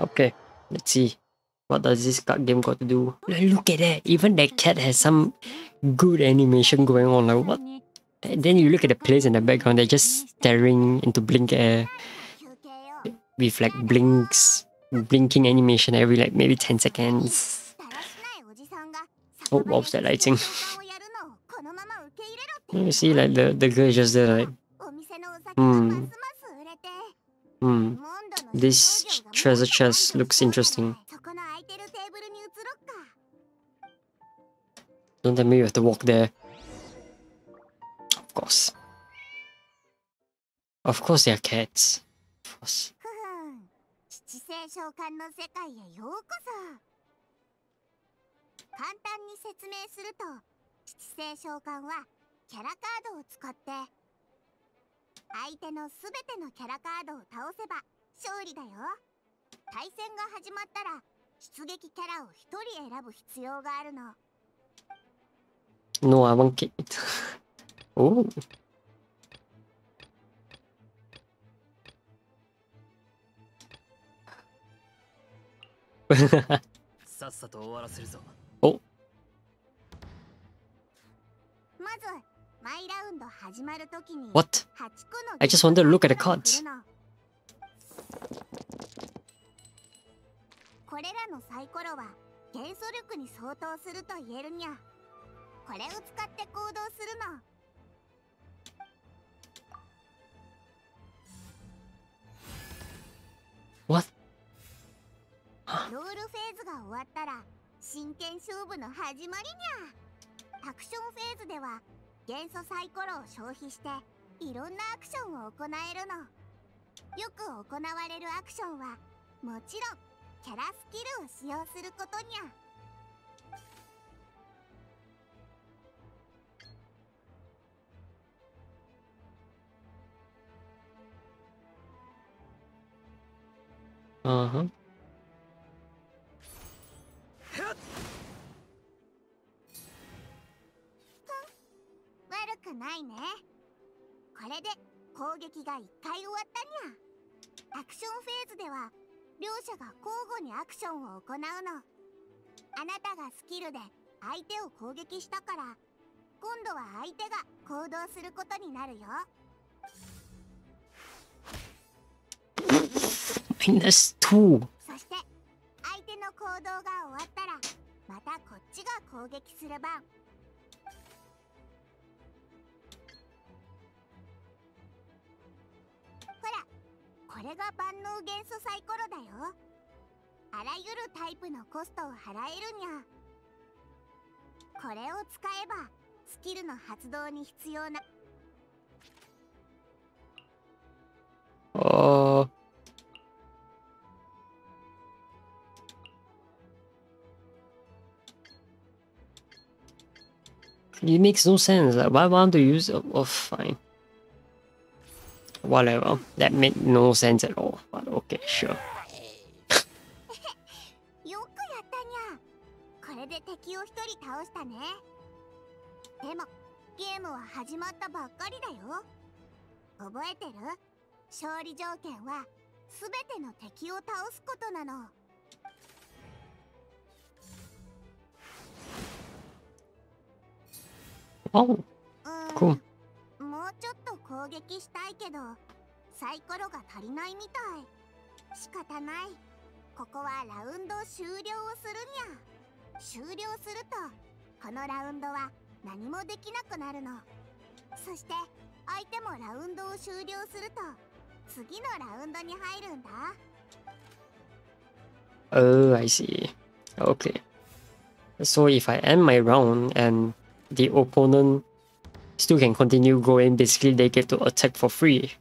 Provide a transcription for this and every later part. Okay, let's see. What does this card game got to do? Like, look at that. Even that cat has some good animation going on. Like, what? And then you look at the players in the background. They're just staring into blink air with like blinking animation every like maybe 10 seconds. Oh, what was that lighting? You see, like the girl is just there, like, this treasure chest looks interesting. Don't tell me you have to walk there. Of course. Of course they are cats. Of course. No, I won't get it. Oh. Oh. What? I just wanted to look at the cards. What? Huh? Uh-huh. -2. Oh. It makes no sense. Like, why want to use? Oh, fine. Whatever. That made no sense at all. But okay, sure. Oh, cool. Oh, I see. Okay. So if I end my round and the opponent still can continue going, basically they get to attack for free.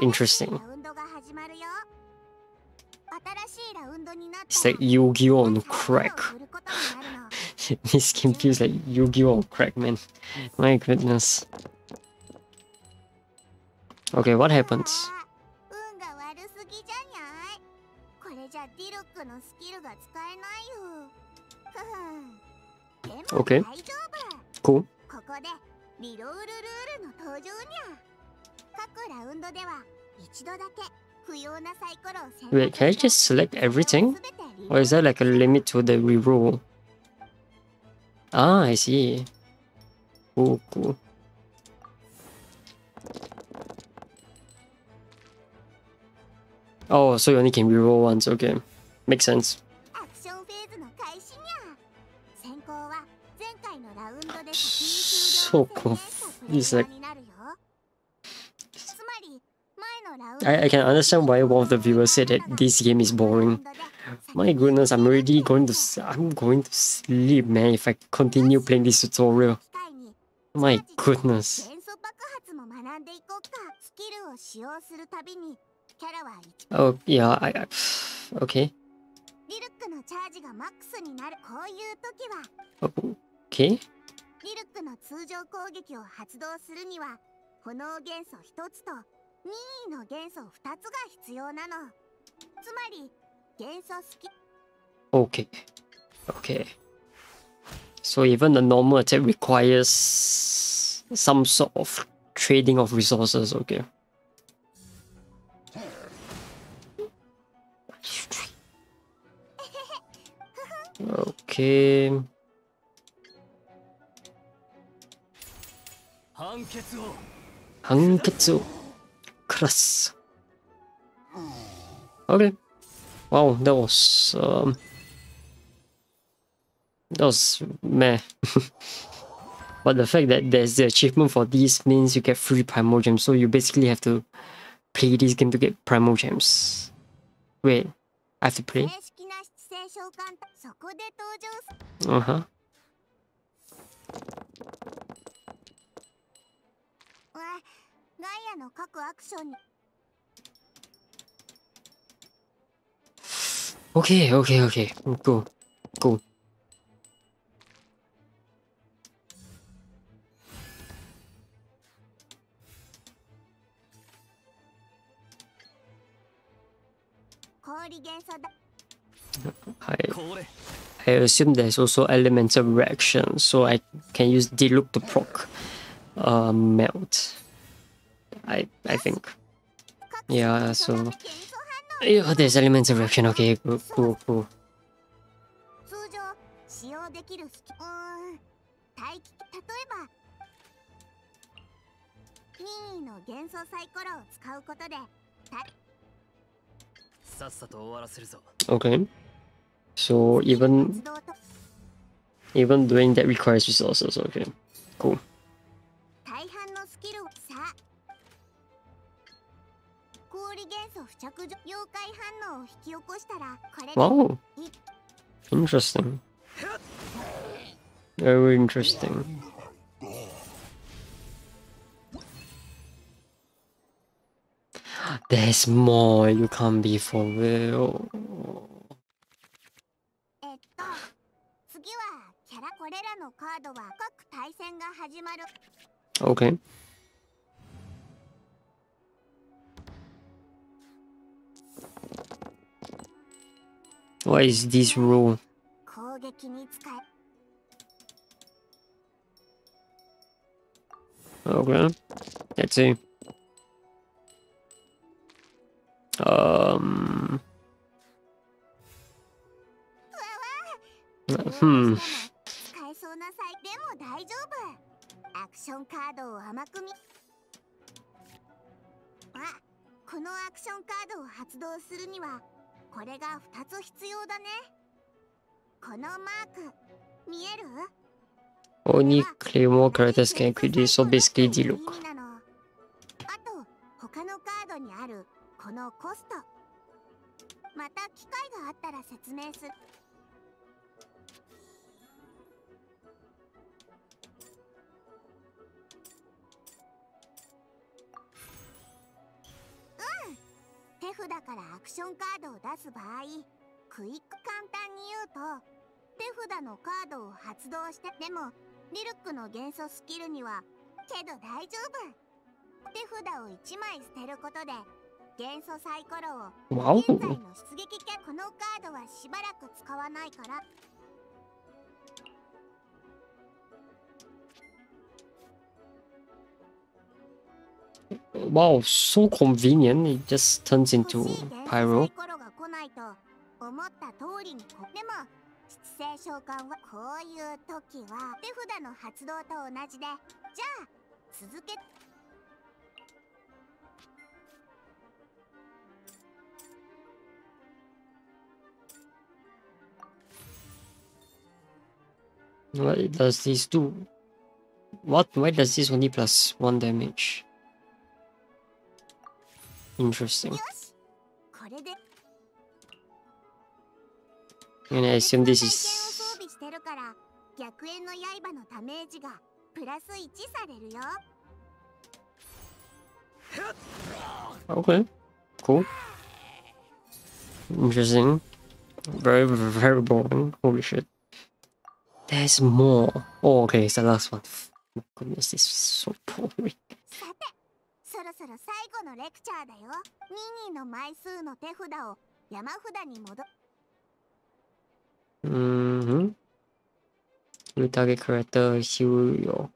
Interesting. It's like Yu-Gi-Oh on crack. This game feels like Yu-Gi-Oh on crack, man. My goodness. Okay, what happens? Okay. Cool. Wait, can I just select everything? Or is there like a limit to the reroll? Ah, I see. Oh, cool. Oh, so you only can reroll once, okay. Makes sense. So cool. It's like... I can understand why one of the viewers said that this game is boring. My goodness, I'm already going to sleep, man, if I continue playing this tutorial. My goodness. Oh, yeah, okay. Okay. Okay. Okay. So even the normal attack requires some sort of trading of resources, okay. Okay. Hanketsu. Cross. Okay. Wow, that was meh. But the fact that there's the achievement for these means you get free primal gems, so you basically have to play this game to get primal gems. Wait, I have to play? Uh-huh. Okay, okay, okay. Go. Go. I assume there's also elemental reaction, so I can use Diluc to proc melt. I think. Yeah, so... yeah, there's elements of reaction, okay, cool, cool, cool. Okay. So, even doing that requires resources, okay. Cool. Wow. Interesting. Very interesting. There's more, you can't be for real. Okay. What is this rule? Okay, let's see. Only Claymore characters can equip this, so basically Diluc. Wow. Wow, so convenient. It just turns into Pyro. What does this do? What? Why does this only plus 1 damage? Interesting. And I assume this is... Okay. Cool. Interesting. Very, very boring. Holy shit. There's more. Oh, okay, it's the last one. My goodness, this is so boring. Mm-hmm. New target character is Yu-Gi-Oh.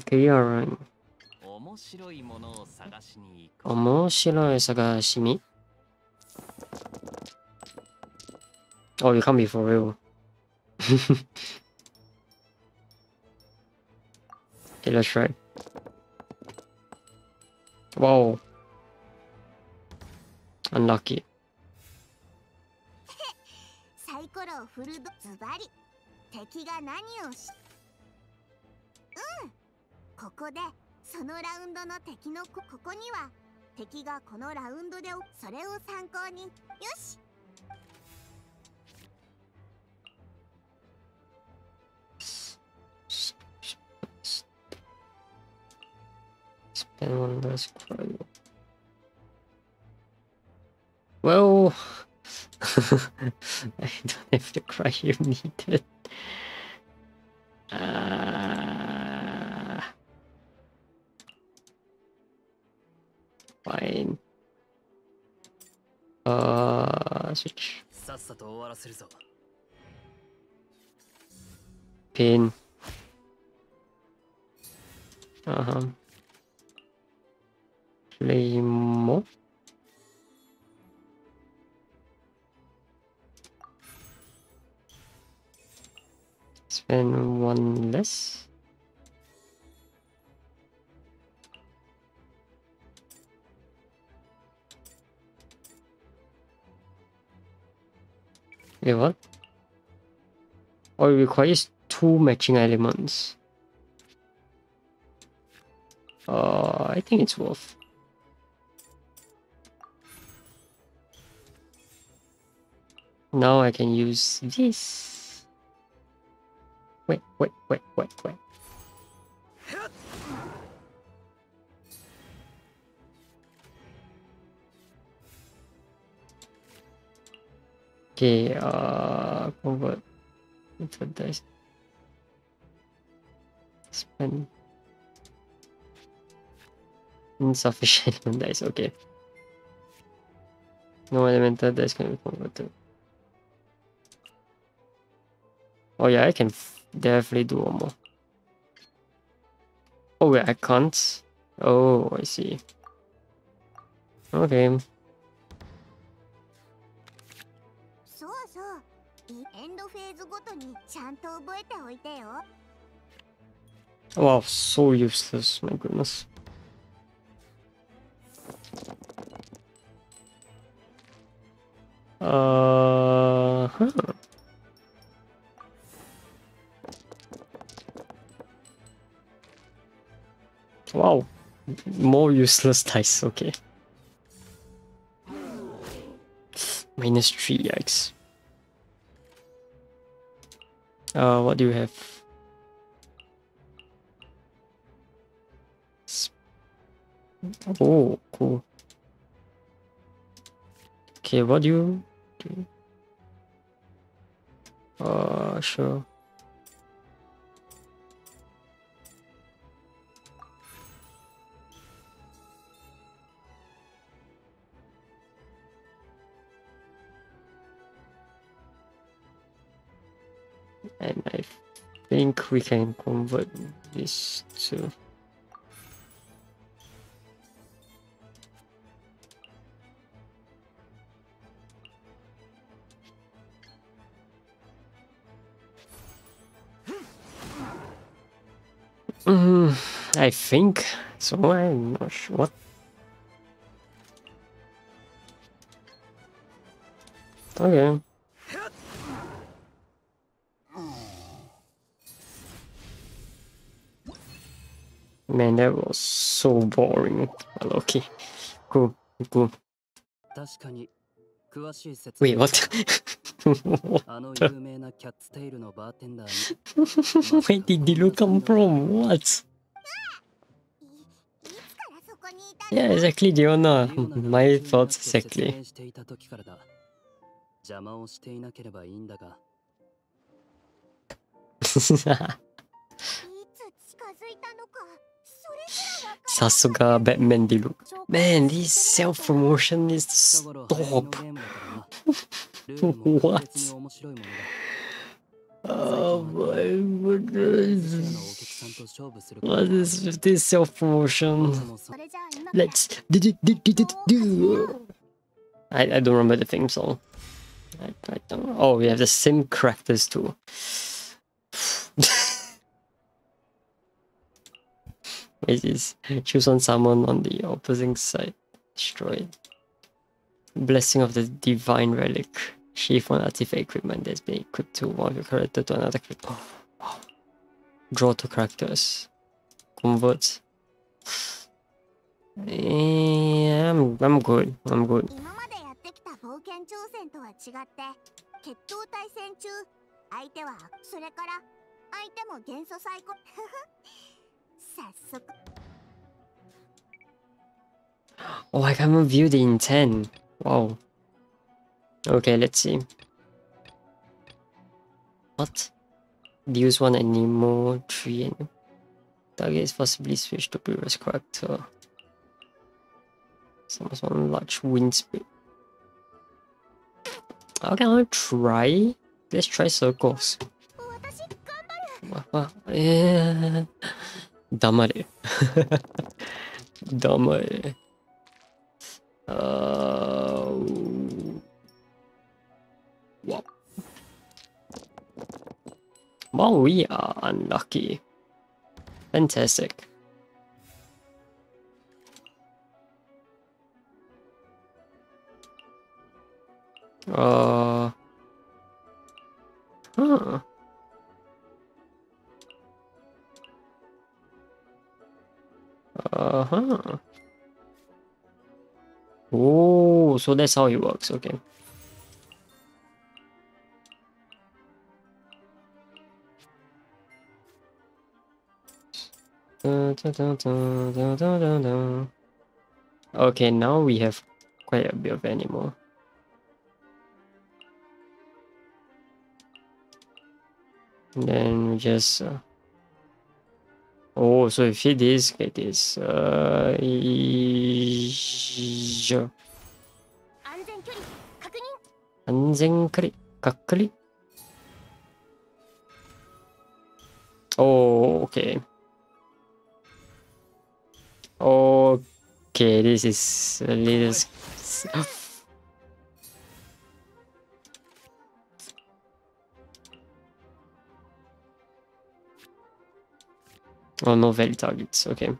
Okay, alright. Oh, you can't be for real. Okay, let's try. Wow. Unlucky. Spend one less credit. Well, I don't have the cry you needed. Fine. Switch. Pin. Play more. Spend one less. Wait, what? Oh, it requires 2 matching elements. I think it's worth. Now I can use this. Wait. Okay, convert into dice. Spend insufficient dice, okay. No elemental dice can be converted. Oh yeah, I can definitely do one more. Oh wait, I can't. Oh, I see. Okay. Wow, so useless, my goodness. Wow, more useless dice, okay. -3, yikes. What do you have? Oh, cool. Okay, what do you do? Sure. think we can convert this to... I think so. I'm not sure what. Okay. Man, that was so boring. Well, okay. Cool. Cool. Wait, what? Where did Diluc come from? What? Yeah, exactly, Diona. My thoughts exactly. Sasuga Batman Diluc. Man, this self-promotion is stop. What? Oh my goodness. What is with this self-promotion? Let's do. I don't remember the theme song. I don't. Oh, we have the same characters too. It is choose one summon on the opposing side. Destroyed. Blessing of the divine relic. Shift one artifact equipment that's been equipped to one character to another character. Oh, wow. Draw two characters. Convert. I'm good. I'm good. Oh, I can't view the intent. Wow. Okay, let's see. What? Use one animal, three animal. Target is possibly switched to previous character. Someone's one large wind speed. Okay, I'll try. Let's try circles. Damare. Damare. Wow. Wow, we are unlucky. Fantastic. Huh. Oh, so that's how it works. Okay. Okay, now we have quite a bit of animal. And then we just. Oh, so if it is, get this. Oh, okay. Okay, this is a little stuff. Oh, no valid targets, okay.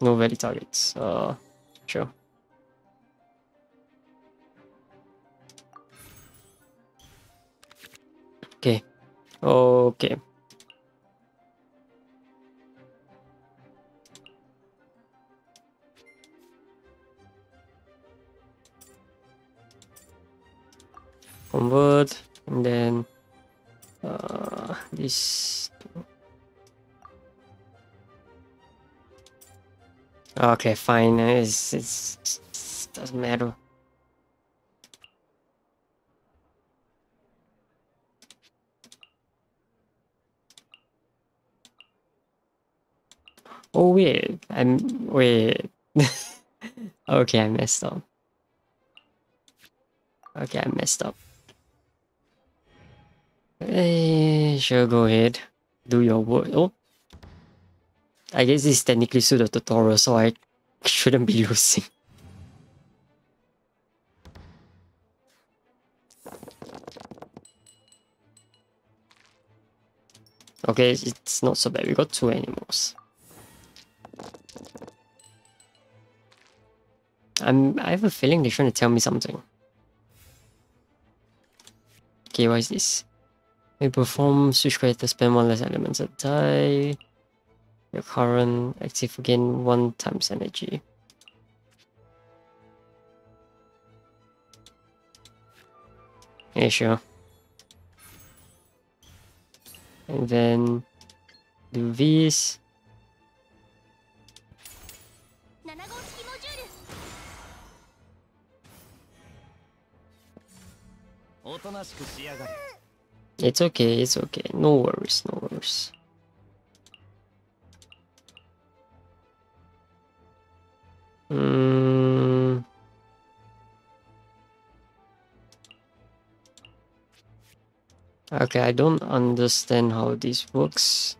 No valid targets, sure. Okay, okay. Convert, and then this... Okay, fine. It doesn't matter. Oh wait, wait. Okay, I messed up. Sure, go ahead. Do your work. Oh, I guess this is technically still the tutorial, so I shouldn't be using. Okay, it's not so bad. We got two animals. I have a feeling they're trying to tell me something. Okay, what is this? We perform switch character, spend one less elements at a time. Your current active gain 1 times energy. Yeah, sure. And then do this. It's okay, it's okay. No worries, no worries. Okay, I don't understand how this works.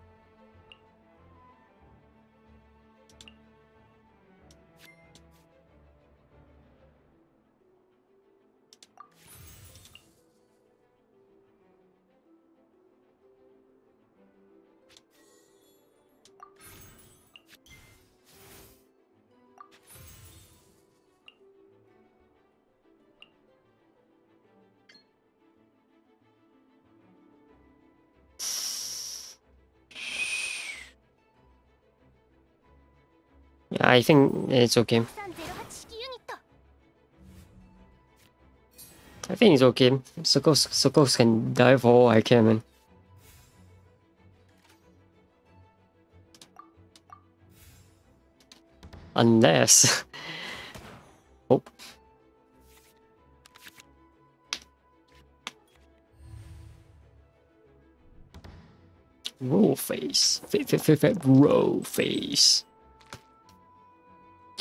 I think it's okay. I think it's okay. Circles can die for all I can, man. Unless... oh. Roll face. Roll face.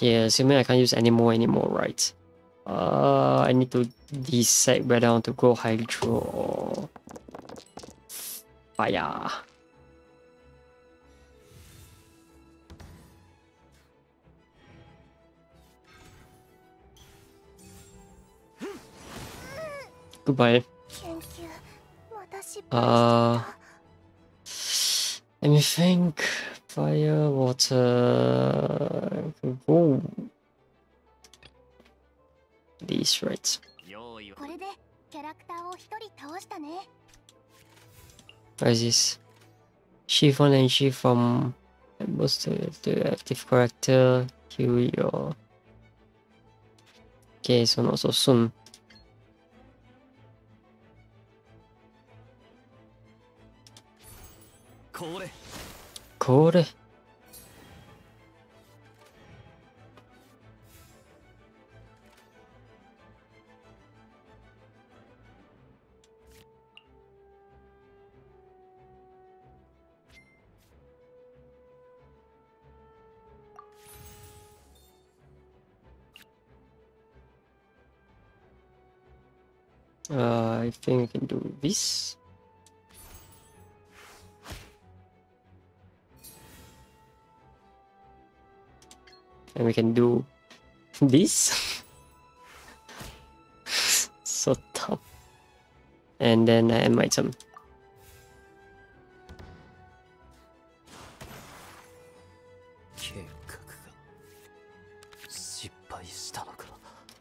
Yeah, assuming I can't use anymore, right? I need to decide whether I want to go hydro or fire. Goodbye. Let me think. Fire, water... Whoa. These, right? What is this? Shift 1 and shift from... most to active character... kill your... Okay, so not so soon. Code. I think I can do this. And we can do this. So dumb. And then I end my turn.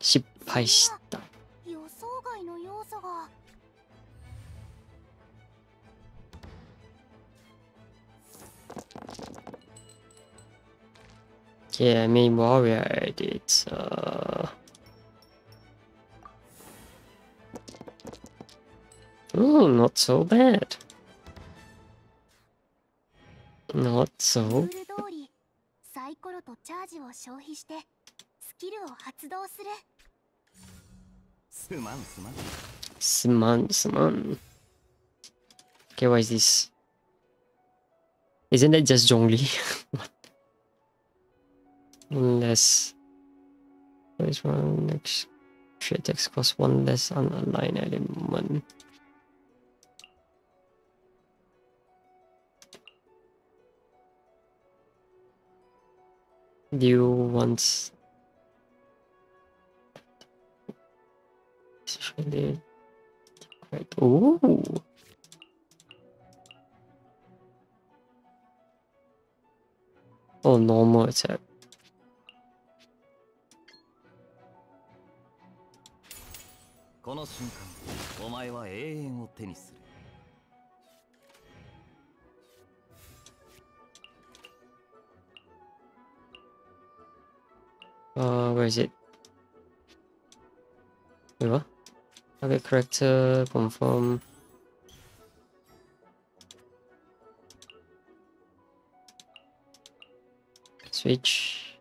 Shippaishita. Yeah, I mean, warrior edits, oh, not so bad. Not so... Suman. Okay, what is this? Isn't that just Zhongli? What? Unless there's one next create text cost 1 less unaligned element. you once. Right. Ooh. Oh, normal attack. Where is it? Wait, what? Target character, confirm. Switch.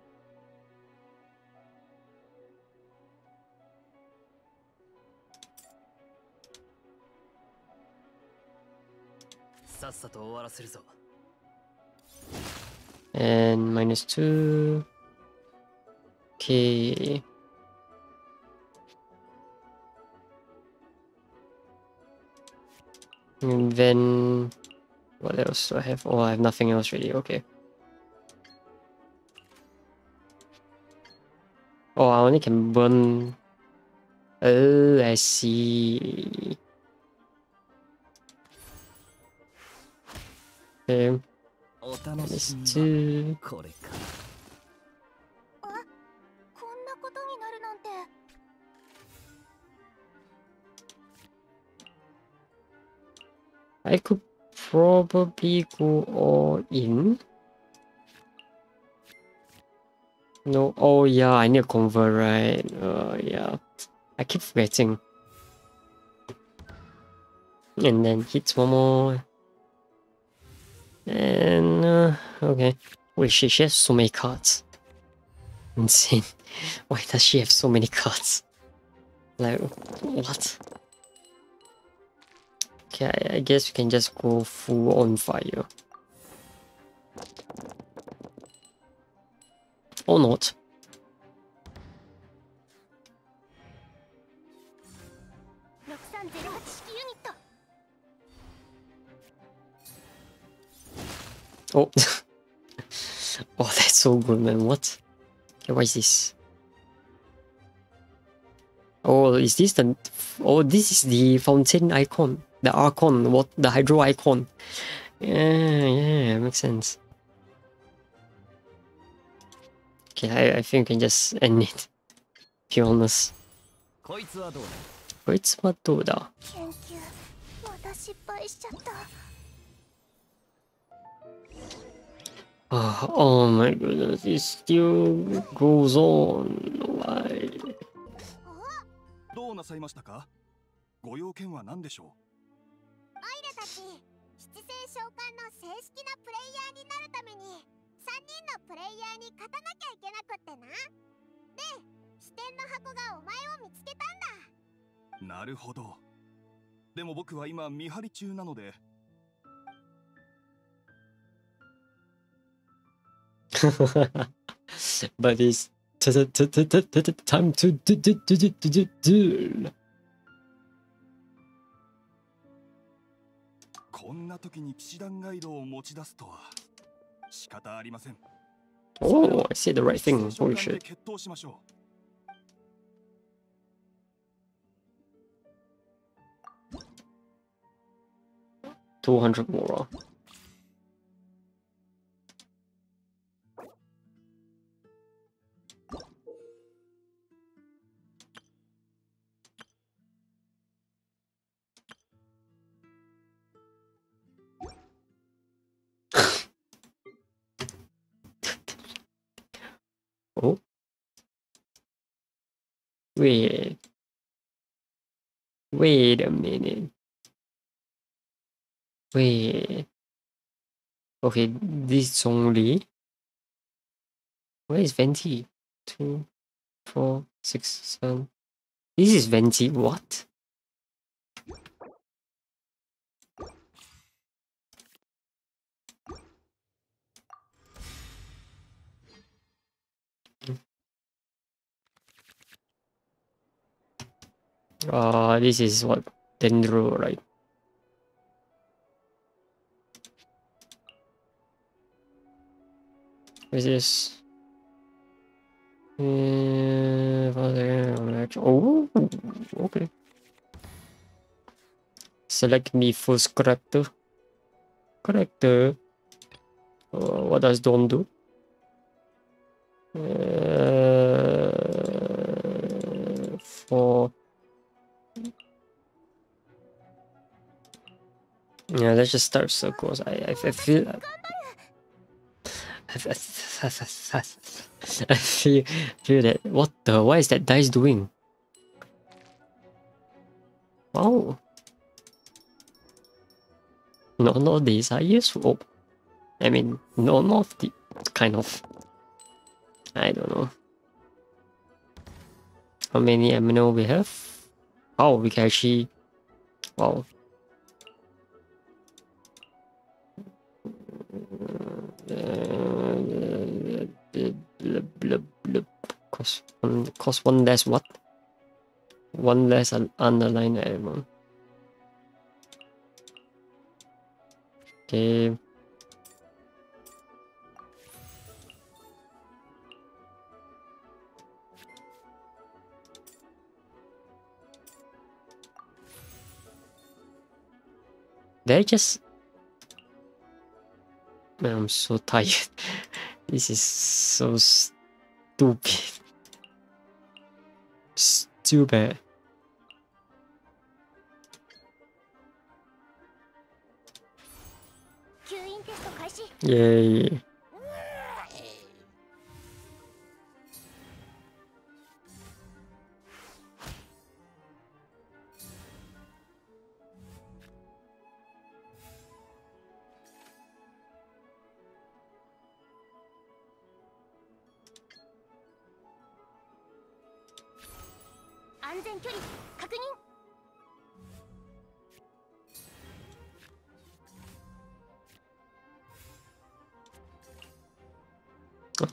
And -2. Okay. And then what else do I have? Oh, I have nothing else really. Okay. Oh, I only can burn. Oh, I see. Okay. -2. I could probably go all in. No, oh yeah, I need to convert, right? Yeah. I keep forgetting. And then hit one more. And, okay. Holy shit, she has so many cards. Insane. Why does she have so many cards? Like, what? Okay, I guess we can just go full on fire. Or not. Oh. Oh, that's so good, man. What? Okay, what is this? Oh, is this the... Oh, this is the fountain icon. The Archon, what? The Hydro Icon. Yeah, makes sense. Okay, I think we can just end it. To be honest. Oh my goodness, it still goes on. Why? たち、七星召喚の正式なプレイヤーになるために3人のプレイヤーに勝たなきゃいけなくってな。で、視点の箱がお前を見つけたんだ。なるほど。でも僕は今見張り中なので。But it's time to duel. こんな時に騎士団ガイドを持ち出すとは仕方ありません。Oh, I said the right thing. Holy shit. $200 more. Oh, wait a minute. Wait. Okay, this is Zhongli. Where is Venti? 2, 4, 6, 7. This is Venti. What? This is what Dendro, right? Where's this? Oh, okay. Select me first character. What does Dawn do? Yeah, let's just start circles. I feel. I feel that. What the? Why is that dice doing? Wow. None of these are useful. I mean, none of the kind of. I don't know. How many ammo we have? Oh, we can actually. Wow. Cost one less what? One less underline everyone. Okay. They just. Man, I'm so tired. This is so stupid. Stupid. Yay.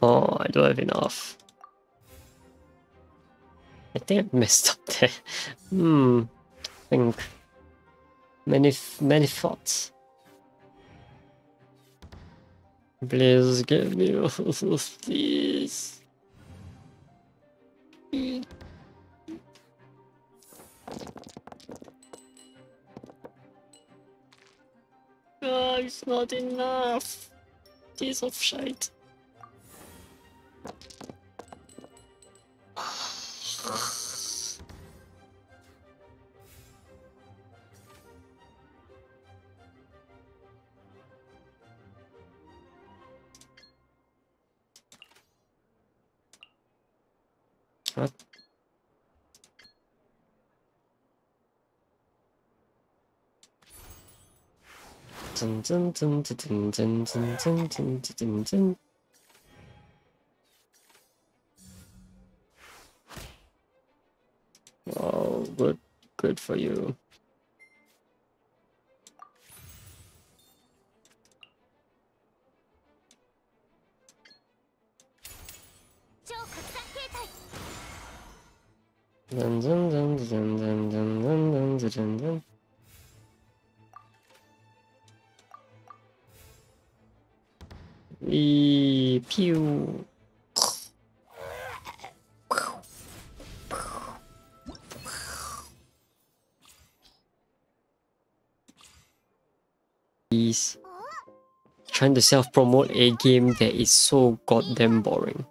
Oh, I don't have enough. I think I messed up there. I think many thoughts. Please give me all of these. Oh, it's not enough. Piece of shit. What? Dun dun dun dun dun dun dun dun dun dun. Oh, good for you. Dun dun dun dun dun dun dun dun dun dun. Pew. He's trying to self-promote a game that is so goddamn boring.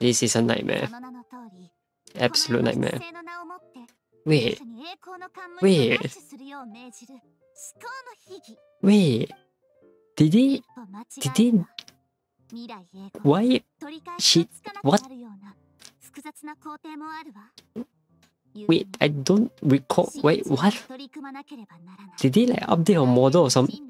This is a nightmare. Absolute nightmare. Wait. Did they? Why? She? What? Wait, I don't recall. Wait, what? Did they like update a model or something?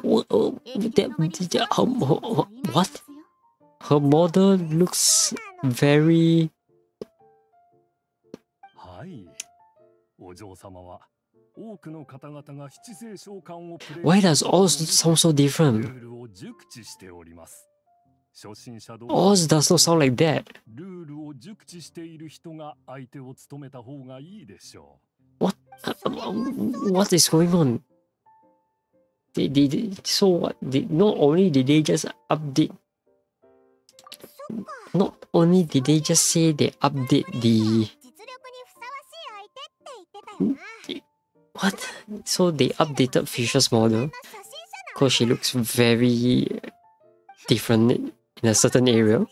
What? What? Her model looks very. Why does Oz sound so different? Oz does not sound like that. What is going on? Not only did they just say they update the... What? So they updated Fisher's model because she looks very different in a certain area.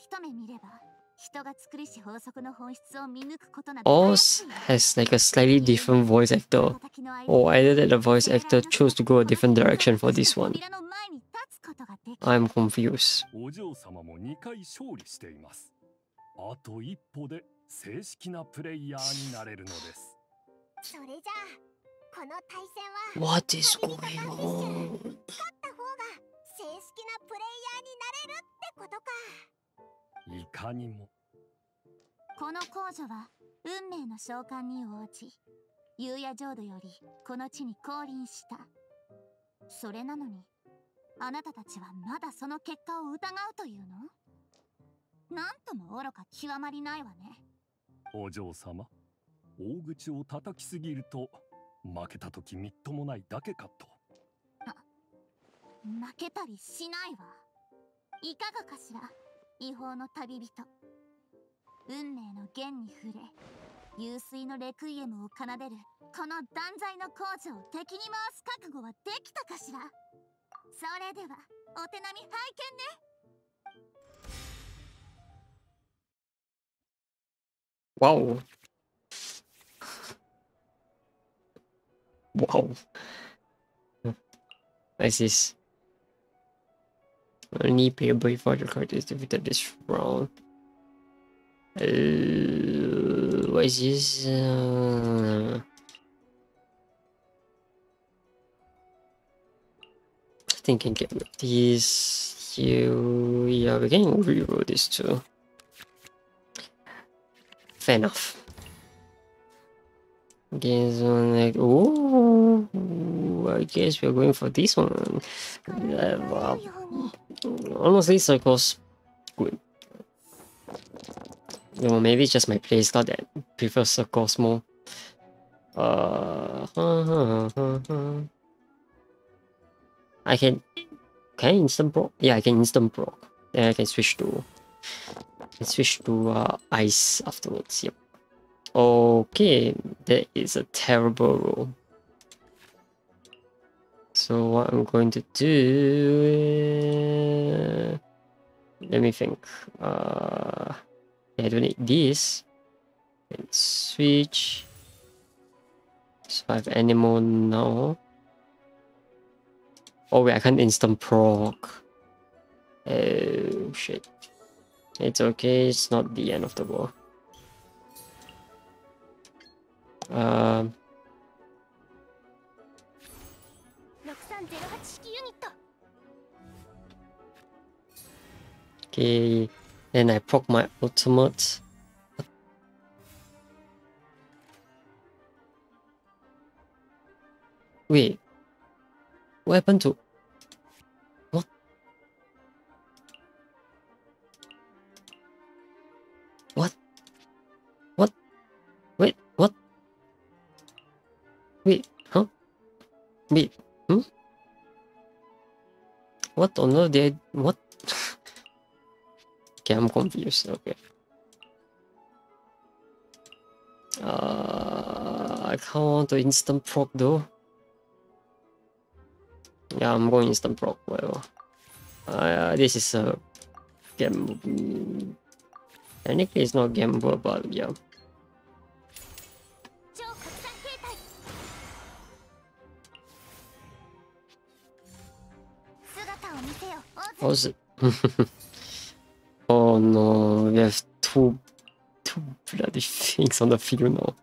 Oz has like a slightly different voice actor, or either that the voice actor chose to go a different direction for this one. I'm confused. What is going on? Wow. Wow. Nice. This only playable if all your characters defeated this round. What is this? I think I can get these. Yeah, we can reroll this too. Fair enough. This one, like, oh, I guess we're going for this one. Wow. Honestly, Circle's good. Well, maybe it's just my playstyle that prefers Circles more. I can. Can I instant proc? Yeah, I can instant proc. Then I can switch to. Ice afterwards. Yep. Okay, that is a terrible roll. So what I'm going to do... Let me think. I don't need this. Let's switch. So I have animal now. Oh wait, I can't instant proc. Oh shit. It's okay, it's not the end of the world. Okay, then I proc my ultimate. Wait, what happened to? What? What? What? Wait, what? Wait, huh? Wait, hmm? What on earth did I... What? Okay, I'm confused, okay. I can't want to instant proc though. Yeah, I'm going instant proc, whatever. This is a... gamble. Technically it's not gamble, but yeah. How's it? Oh no, we have two bloody things on the field now.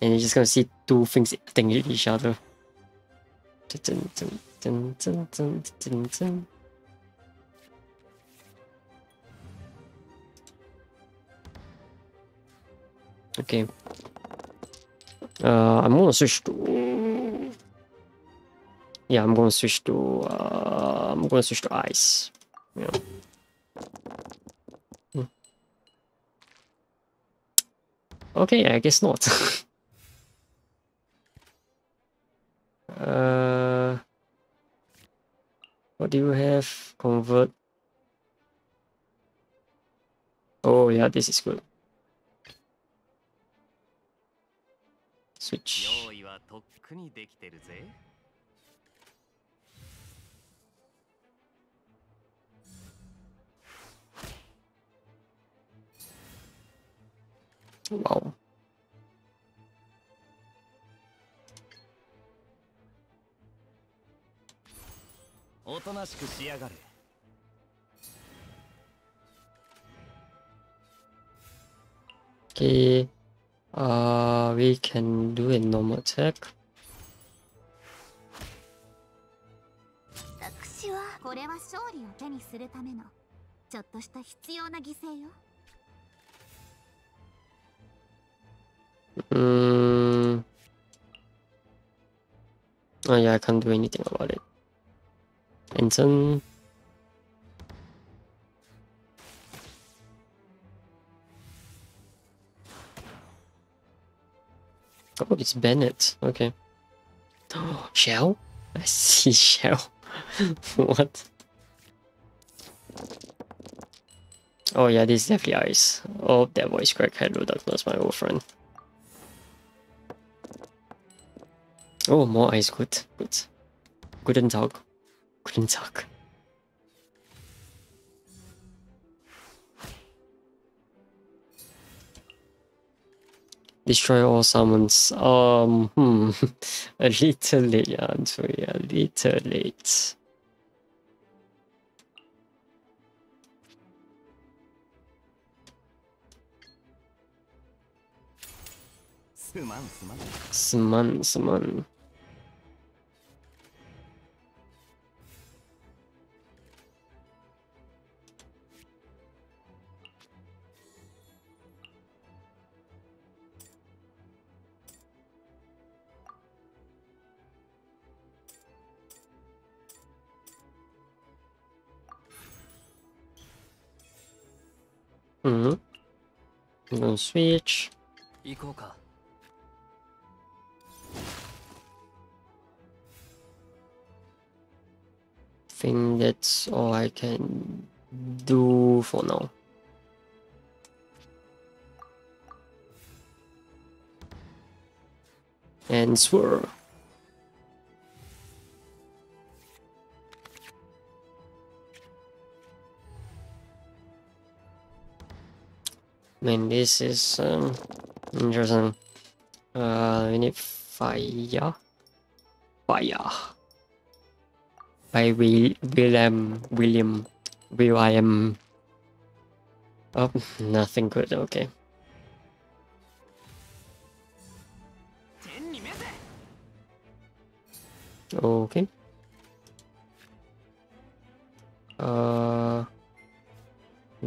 And you're just gonna see two things attacking each other. Okay. I'm gonna switch to... Yeah, I'm gonna switch to ice. Yeah. Hmm. Okay, I guess not. do you have? Convert. Oh yeah, this is good. Switch. Wow. Okay, we can do a normal attack. Oh yeah, I can't do anything about it. Ensign. Oh, it's Bennett. Okay. Oh, shell? I see shell. What? Oh yeah, this is definitely ice. Oh, that voice crack. Hello, Douglas, my old friend. Oh, more ice. Good. Good. Couldn't talk. Couldn't talk. Destroy all summons. A little late, yeah, sorry, a little late. Summon. I'm gonna switch. I think that's all I can do for now. And swirl. Man, this is interesting. We need fire. By William. Oh, nothing good. Okay. Okay.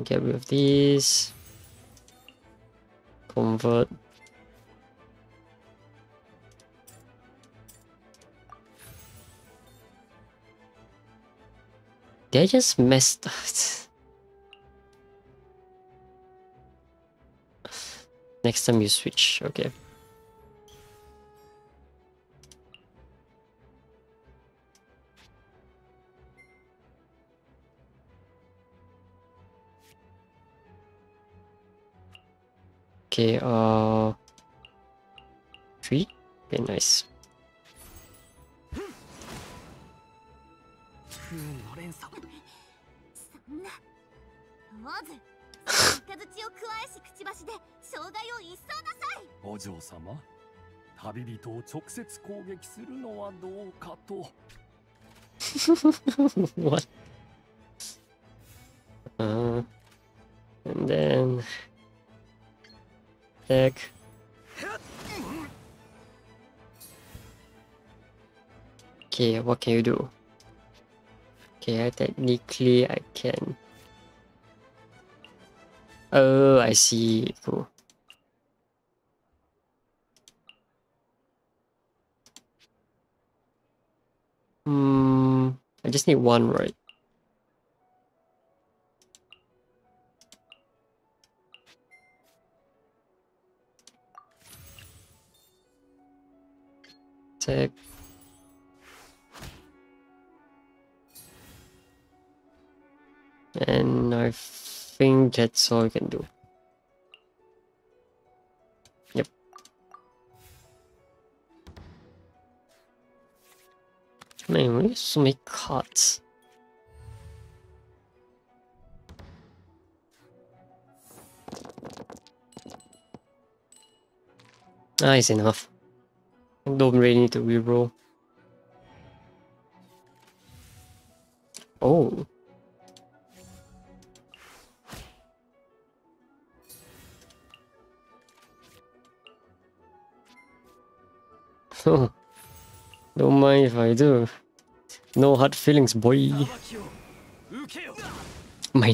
Get rid of these. Convert. They just messed up. Next time you switch, okay. Okay, 3? Okay, nice. What? And then attack. Okay, what can you do? Okay, technically I can. Oh, I see. Cool. I just need one, right? Attack. And I think that's all I can do. Yep. Man, we have so many cards. Nice enough. I don't really need to reroll. Oh. Don't mind if I do. No hard feelings, boy. -8, my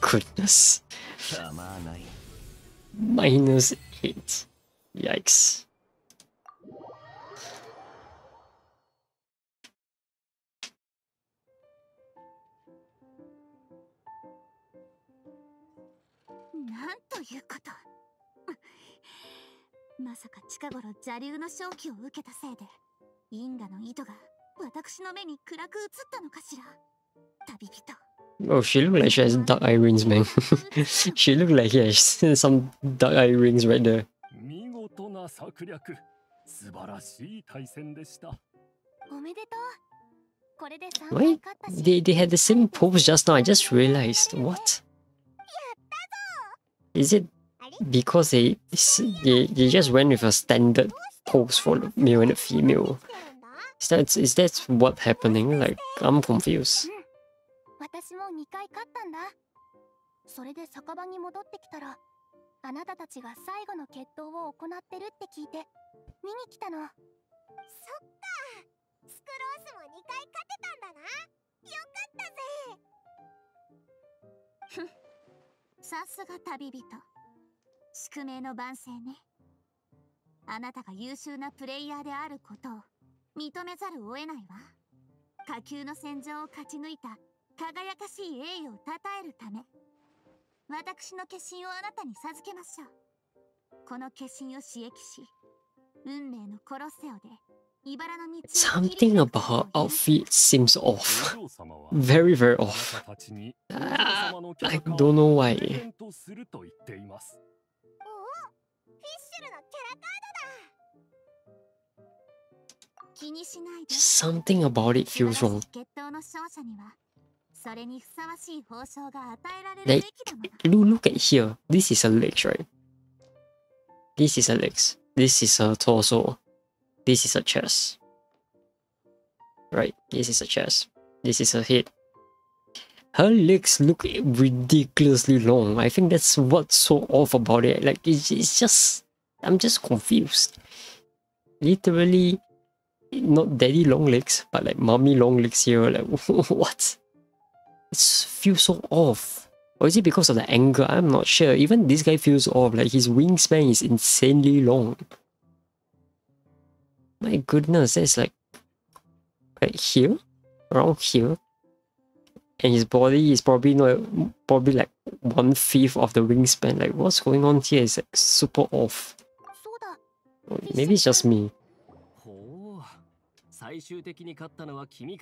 goodness. -8. Yikes. Oh, she looked like she has dark eye rings, man. She looked like, yeah, she's some dark eye rings right there. Wait, they had the same pose just now, I just realized. What? Is it because they just went with a standard pose for the male and the female? Is that what's happening? Like, I'm confused. Something about her outfit seems off. Very, very off. I don't know why. Something about it feels wrong. Like, look at here. This is her legs, right? This is her legs. This is her torso. This is her chest. Right, this is her chest. This is her head. Her legs look ridiculously long. I think that's what's so off about it. Like, it's just... I'm just confused. Literally, not daddy long legs, but like mommy long legs here. Like, what? It feels so off. Or is it because of the angle? I'm not sure. Even this guy feels off. Like, his wingspan is insanely long. My goodness, that's like... right here? Around here? And his body is probably not... probably like 1/5 of the wingspan. Like, what's going on here is like super off. Maybe it's just me. Player handbook. Shiny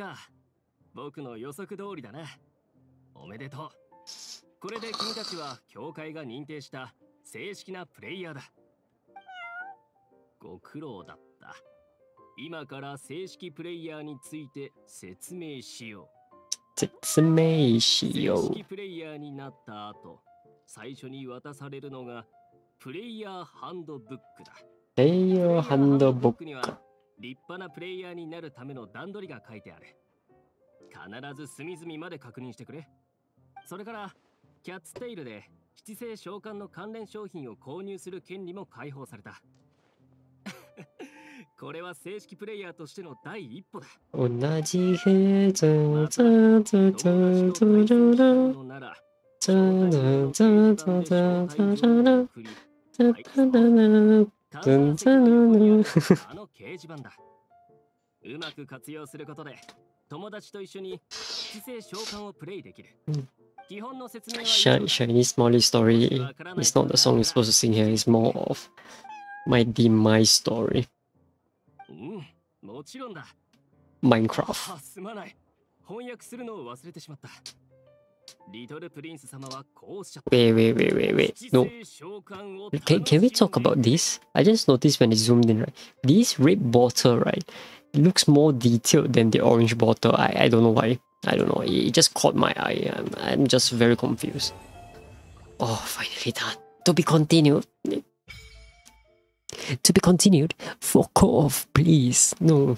Smiley story. It's not the song we're supposed to sing here. It's more of my demise story. Minecraft. Wait. No. Can we talk about this? I just noticed when it zoomed in, right? This red bottle, right? It looks more detailed than the orange bottle. I don't know why. I don't know. It just caught my eye. I'm just very confused. Oh, finally done. To be continued. To be continued. Fuck off, please. No.